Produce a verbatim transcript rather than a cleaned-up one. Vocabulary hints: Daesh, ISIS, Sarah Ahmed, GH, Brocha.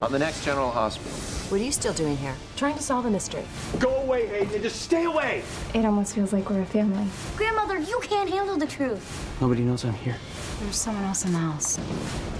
on the next General Hospital. What are you still doing here? Trying to solve a mystery. Go away, Hayden. Just stay away. It almost feels like we're a family. Grandmother, you can't handle the truth. Nobody knows I'm here. There's someone else in the house.